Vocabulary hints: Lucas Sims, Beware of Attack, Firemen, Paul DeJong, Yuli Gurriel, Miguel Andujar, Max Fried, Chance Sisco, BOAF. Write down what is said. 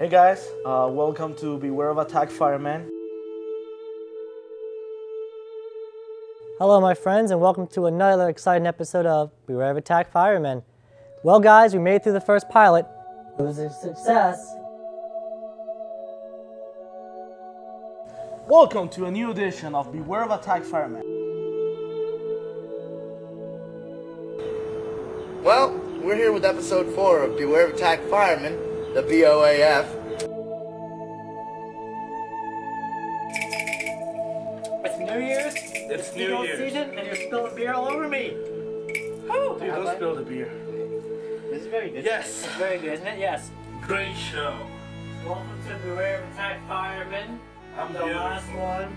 Hey guys, welcome to Beware of Attack, Firemen. Hello my friends, and welcome to another exciting episode of Beware of Attack, Firemen. Well guys, we made it through the first pilot. It was a success. Welcome to a new edition of Beware of Attack, Firemen. Well, we're here with episode 4 of Beware of Attack, Firemen. The BOAF. It's New Year's. It's New Year's season, and you're spilling beer all over me. Oh, dude, don't spill the beer. This is very good. Yes. It's very good, isn't it? Yes. Great show. Welcome to Beware of Attack, Firemen. I'm the last one.